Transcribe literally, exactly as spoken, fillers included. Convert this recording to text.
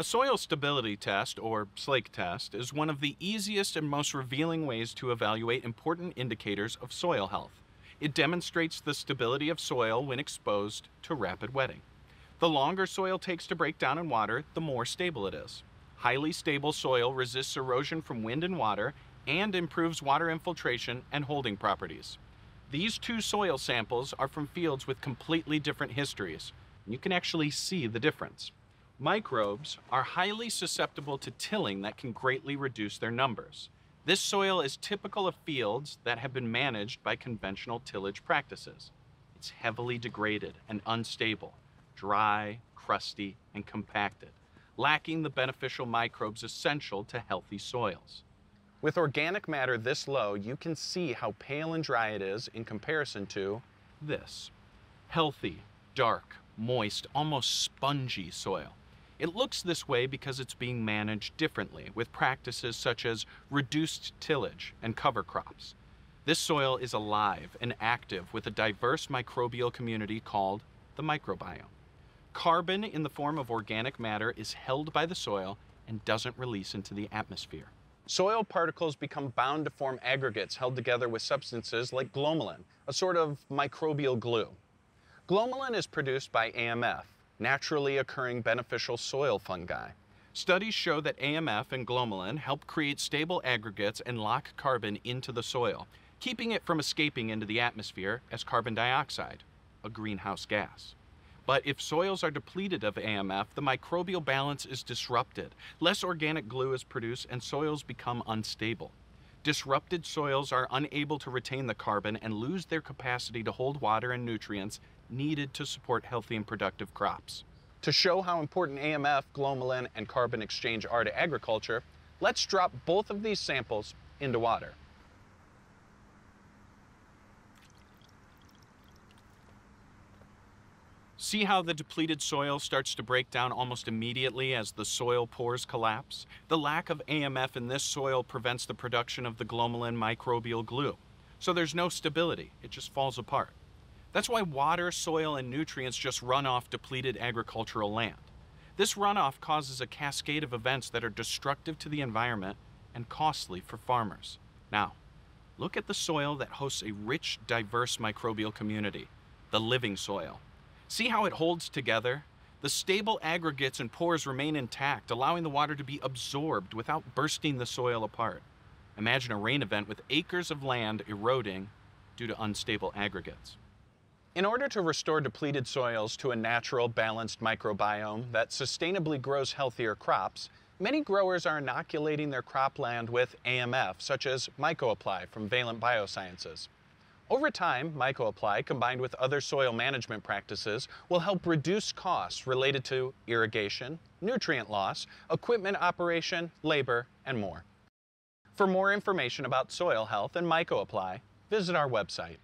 A soil stability test, or slake test, is one of the easiest and most revealing ways to evaluate important indicators of soil health. It demonstrates the stability of soil when exposed to rapid wetting. The longer soil takes to break down in water, the more stable it is. Highly stable soil resists erosion from wind and water and improves water infiltration and holding properties. These two soil samples are from fields with completely different histories. You can actually see the difference. Microbes are highly susceptible to tilling that can greatly reduce their numbers. This soil is typical of fields that have been managed by conventional tillage practices. It's heavily degraded and unstable, dry, crusty, and compacted, lacking the beneficial microbes essential to healthy soils. With organic matter this low, you can see how pale and dry it is in comparison to this. Healthy, dark, moist, almost spongy soil. It looks this way because it's being managed differently with practices such as reduced tillage and cover crops. This soil is alive and active with a diverse microbial community called the microbiome. Carbon in the form of organic matter is held by the soil and doesn't release into the atmosphere. Soil particles become bound to form aggregates held together with substances like glomalin, a sort of microbial glue. Glomalin is produced by A M F. Naturally occurring beneficial soil fungi. Studies show that A M F and glomalin help create stable aggregates and lock carbon into the soil, keeping it from escaping into the atmosphere as carbon dioxide, a greenhouse gas. But if soils are depleted of A M F, the microbial balance is disrupted. Less organic glue is produced and soils become unstable. Disrupted soils are unable to retain the carbon and lose their capacity to hold water and nutrients needed to support healthy and productive crops. To show how important A M F, glomalin, and carbon exchange are to agriculture, let's drop both of these samples into water. See how the depleted soil starts to break down almost immediately as the soil pores collapse? The lack of A M F in this soil prevents the production of the glomalin microbial glue. So there's no stability, it just falls apart. That's why water, soil, and nutrients just run off depleted agricultural land. This runoff causes a cascade of events that are destructive to the environment and costly for farmers. Now, look at the soil that hosts a rich, diverse microbial community, the living soil. See how it holds together? The stable aggregates and pores remain intact, allowing the water to be absorbed without bursting the soil apart. Imagine a rain event with acres of land eroding due to unstable aggregates. In order to restore depleted soils to a natural, balanced microbiome that sustainably grows healthier crops, many growers are inoculating their cropland with A M F, such as MycoApply from Valent Biosciences. Over time, MycoApply, combined with other soil management practices, will help reduce costs related to irrigation, nutrient loss, equipment operation, labor, and more. For more information about soil health and MycoApply, visit our website.